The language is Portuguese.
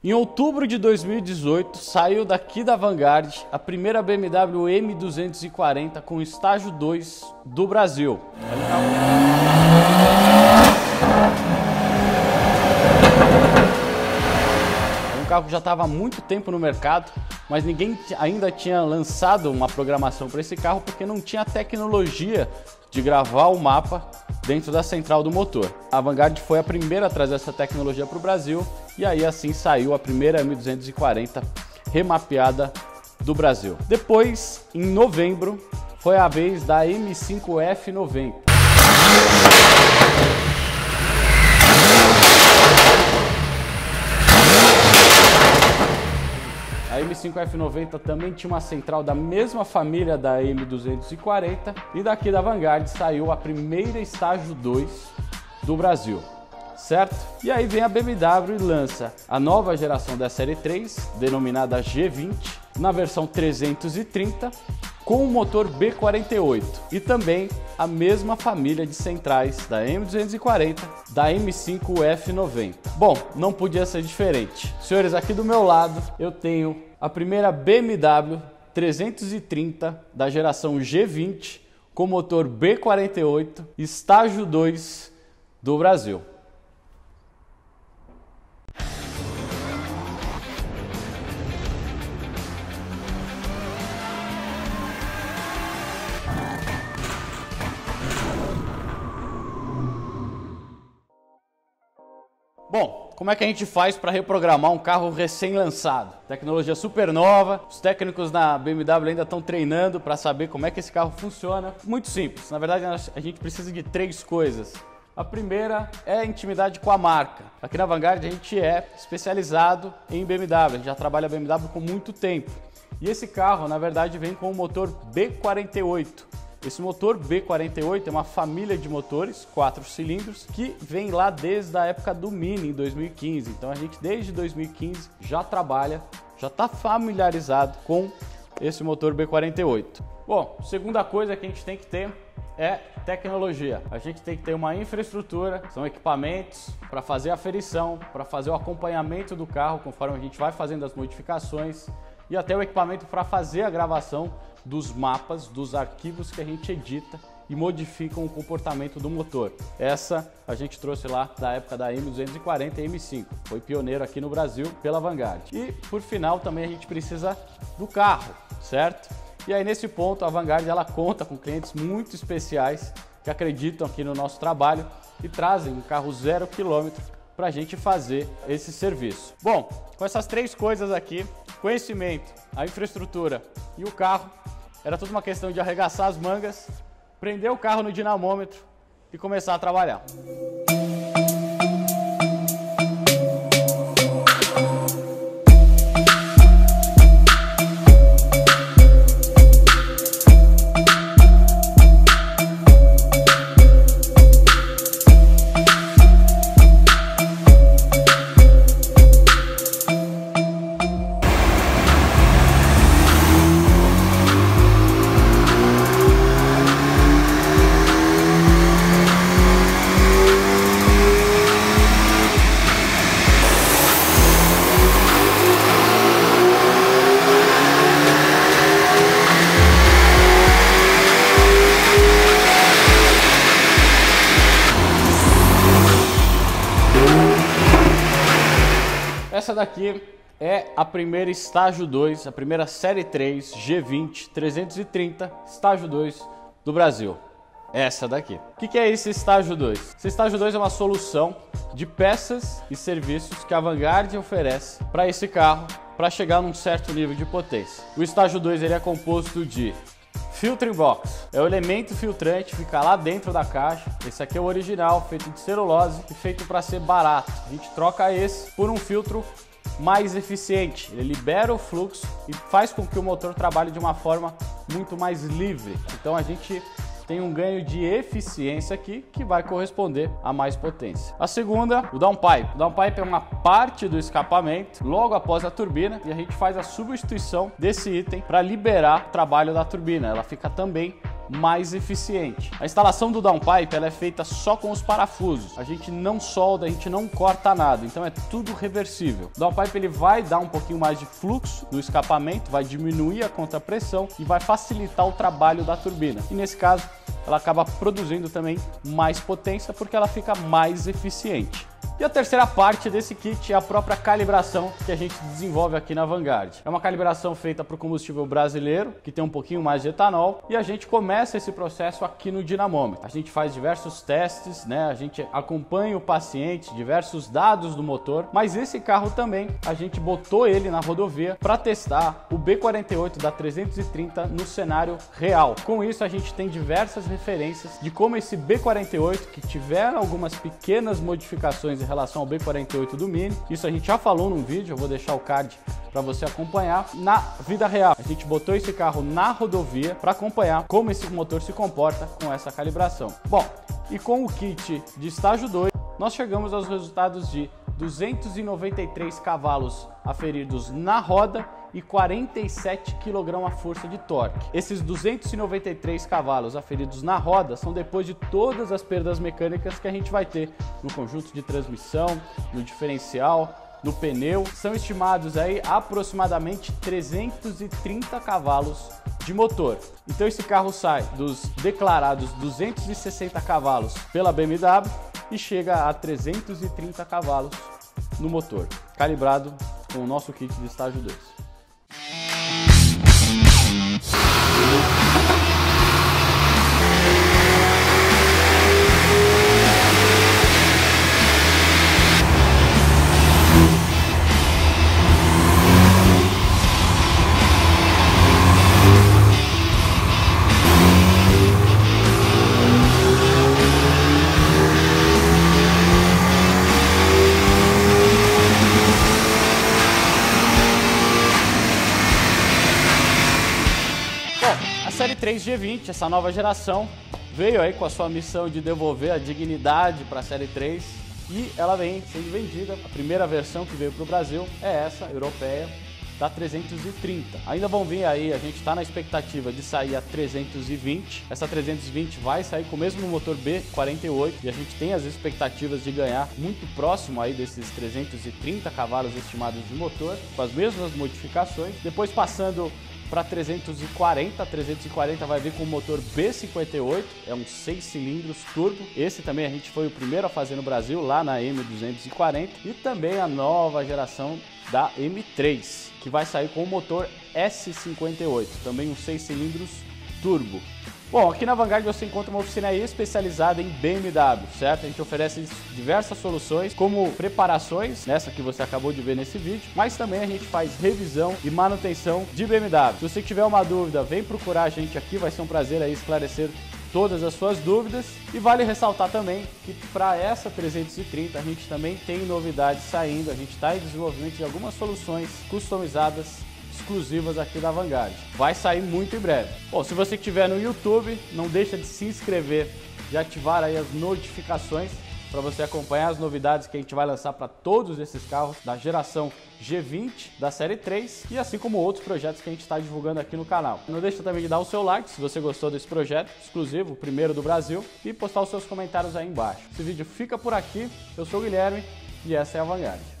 Em outubro de 2018, saiu daqui da AvantGarde a primeira BMW M240 com estágio 2 do Brasil. É um carro que já estava há muito tempo no mercado, mas ninguém ainda tinha lançado uma programação para esse carro porque não tinha tecnologia de gravar o mapa dentro da central do motor. A AvantGarde foi a primeira a trazer essa tecnologia para o Brasil e aí assim saiu a primeira M240 remapeada do Brasil. Depois, em novembro, foi a vez da M5F90. A M5F90 também tinha uma central da mesma família da M240 e daqui da AvantGarde saiu a primeira estágio 2 do Brasil, certo? E aí vem a BMW e lança a nova geração da Série 3, denominada G20, na versão 330, com o motor B48 e também a mesma família de centrais da M240, da M5F90. Bom, não podia ser diferente. Senhores, aqui do meu lado eu tenho a primeira BMW 330 da geração G20 com motor B48, estágio 2 do Brasil. Bom, como é que a gente faz para reprogramar um carro recém-lançado? Tecnologia super nova, os técnicos na BMW ainda estão treinando para saber como é que esse carro funciona. Muito simples, na verdade a gente precisa de três coisas. A primeira é a intimidade com a marca. Aqui na AvantGarde a gente é especializado em BMW, a gente já trabalha BMW por muito tempo. E esse carro, na verdade, vem com o motor B48. Esse motor B48 é uma família de motores, 4 cilindros, que vem lá desde a época do MINI, em 2015. Então a gente, desde 2015, já trabalha, já está familiarizado com esse motor B48. Bom, segunda coisa que a gente tem que ter é tecnologia. A gente tem que ter uma infraestrutura, são equipamentos para fazer a aferição, para fazer o acompanhamento do carro, conforme a gente vai fazendo as modificações, e até o equipamento para fazer a gravação dos mapas, dos arquivos que a gente edita e modificam o comportamento do motor. Essa a gente trouxe lá da época da M240 e M5. Foi pioneiro aqui no Brasil pela AvantGarde. E por final também a gente precisa do carro, certo? E aí nesse ponto a AvantGarde ela conta com clientes muito especiais que acreditam aqui no nosso trabalho e trazem um carro 0 km para a gente fazer esse serviço. Bom, com essas três coisas aqui, conhecimento, a infraestrutura e o carro, era tudo uma questão de arregaçar as mangas, prender o carro no dinamômetro e começar a trabalhar. Essa daqui é a primeira estágio 2, a primeira série 3 G20 330 estágio 2 do Brasil. Essa daqui. O que é esse estágio 2? Esse estágio 2 é uma solução de peças e serviços que a AvantGarde oferece para esse carro para chegar num certo nível de potência. O estágio 2 ele é composto de filtering box, é o elemento filtrante, fica lá dentro da caixa. Esse aqui é o original, feito de celulose e feito para ser barato. A gente troca esse por um filtro mais eficiente, ele libera o fluxo e faz com que o motor trabalhe de uma forma muito mais livre. Então a gente tem um ganho de eficiência aqui que vai corresponder a mais potência. A segunda, o downpipe. O downpipe é uma parte do escapamento logo após a turbina e a gente faz a substituição desse item para liberar o trabalho da turbina. Ela fica também mais eficiente. A instalação do downpipe ela é feita só com os parafusos. A gente não solda, a gente não corta nada, então é tudo reversível. O downpipe ele vai dar um pouquinho mais de fluxo no escapamento, vai diminuir a contrapressão e vai facilitar o trabalho da turbina. E nesse caso, ela acaba produzindo também mais potência porque ela fica mais eficiente. E a terceira parte desse kit é a própria calibração que a gente desenvolve aqui na AvantGarde. É uma calibração feita para o combustível brasileiro, que tem um pouquinho mais de etanol, e a gente começa esse processo aqui no dinamômetro. A gente faz diversos testes, né? A gente acompanha o paciente, diversos dados do motor, mas esse carro também, a gente botou ele na rodovia para testar o B48 da 330 no cenário real. Com isso, a gente tem diversas referências de como esse B48, que tiveram algumas pequenas modificações em relação ao B48 do MINI, isso a gente já falou num vídeo, eu vou deixar o card para você acompanhar. Na vida real, a gente botou esse carro na rodovia para acompanhar como esse motor se comporta com essa calibração. Bom, e com o kit de estágio 2, nós chegamos aos resultados de 293 cavalos aferidos na roda e 47 kg-força de torque. Esses 293 cavalos aferidos na roda são depois de todas as perdas mecânicas que a gente vai ter no conjunto de transmissão, no diferencial, no pneu. São estimados aí aproximadamente 330 cavalos de motor. Então esse carro sai dos declarados 260 cavalos pela BMW e chega a 330 cavalos no motor, calibrado com o nosso kit de estágio 2. Série 3 G20, essa nova geração, veio aí com a sua missão de devolver a dignidade para a Série 3 e ela vem sendo vendida. A primeira versão que veio para o Brasil é essa, europeia, da 330. Ainda vão vir aí, a gente está na expectativa de sair a 320. Essa 320 vai sair com o mesmo motor B48 e a gente tem as expectativas de ganhar muito próximo aí desses 330 cavalos estimados de motor, com as mesmas modificações. Depois passando para 340, 340 vai vir com o motor B58, é um 6 cilindros turbo. Esse também a gente foi o primeiro a fazer no Brasil, lá na M240. E também a nova geração da M3, que vai sair com o motor S58, também um 6 cilindros turbo. Bom, aqui na AvantGarde você encontra uma oficina especializada em BMW, certo? A gente oferece diversas soluções, como preparações, nessa que você acabou de ver nesse vídeo, mas também a gente faz revisão e manutenção de BMW. Se você tiver uma dúvida, vem procurar a gente aqui, vai ser um prazer aí esclarecer todas as suas dúvidas. E vale ressaltar também que para essa 330 a gente também tem novidades saindo, a gente está em desenvolvimento de algumas soluções customizadas exclusivas aqui da AvantGarde. Vai sair muito em breve. Bom, se você estiver no YouTube, não deixa de se inscrever, de ativar aí as notificações para você acompanhar as novidades que a gente vai lançar para todos esses carros da geração G20 da Série 3 e assim como outros projetos que a gente está divulgando aqui no canal. Não deixa também de dar o seu like se você gostou desse projeto exclusivo, o primeiro do Brasil, e postar os seus comentários aí embaixo. Esse vídeo fica por aqui, eu sou o Guilherme e essa é a AvantGarde.